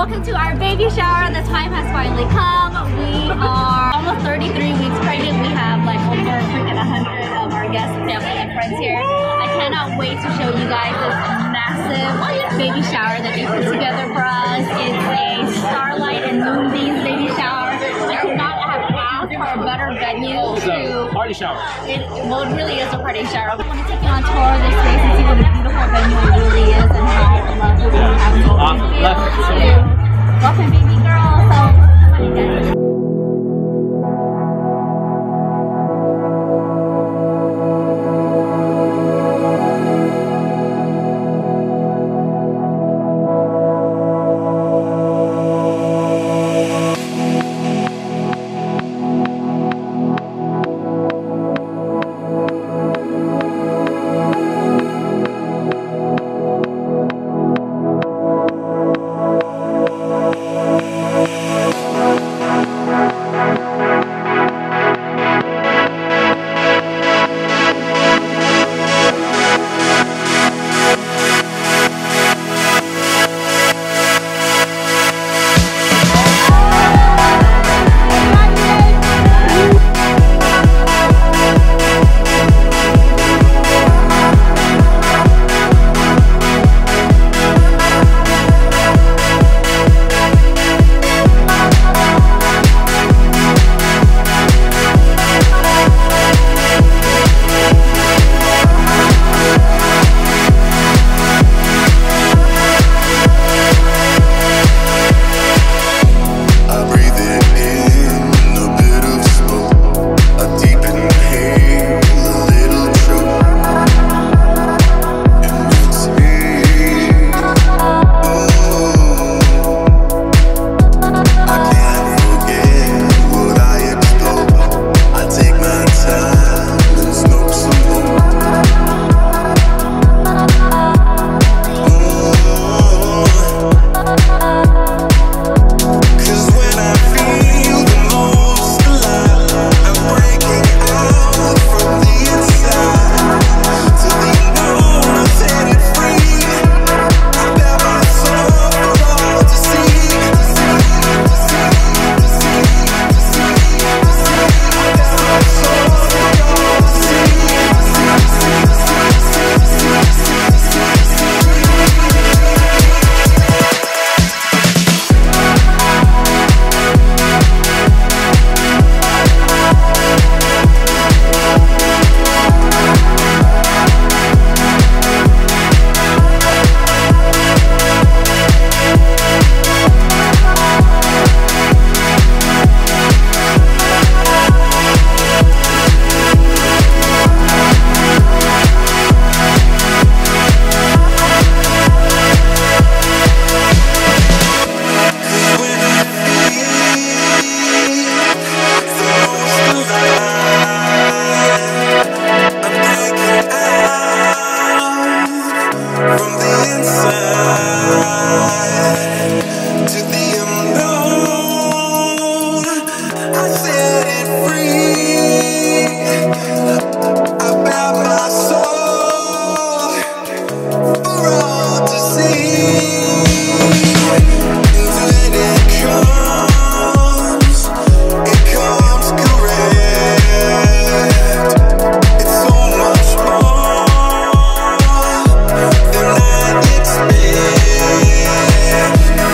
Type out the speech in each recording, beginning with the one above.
Welcome to our baby shower. The time has finally come. We are almost 33 weeks pregnant. We have like over freaking 100 of our guests, family, and friends here. I cannot wait to show you guys this massive baby shower that they put together for us. It's a Starlight and Moonbeam's baby shower. I could not have asked for a better venue to party shower. Well, it really is a party shower. I want to take you on tour of this space and see what a beautiful venue it really is and how lovely we have to feel. Welcome, baby girl. So, come on in,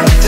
guys.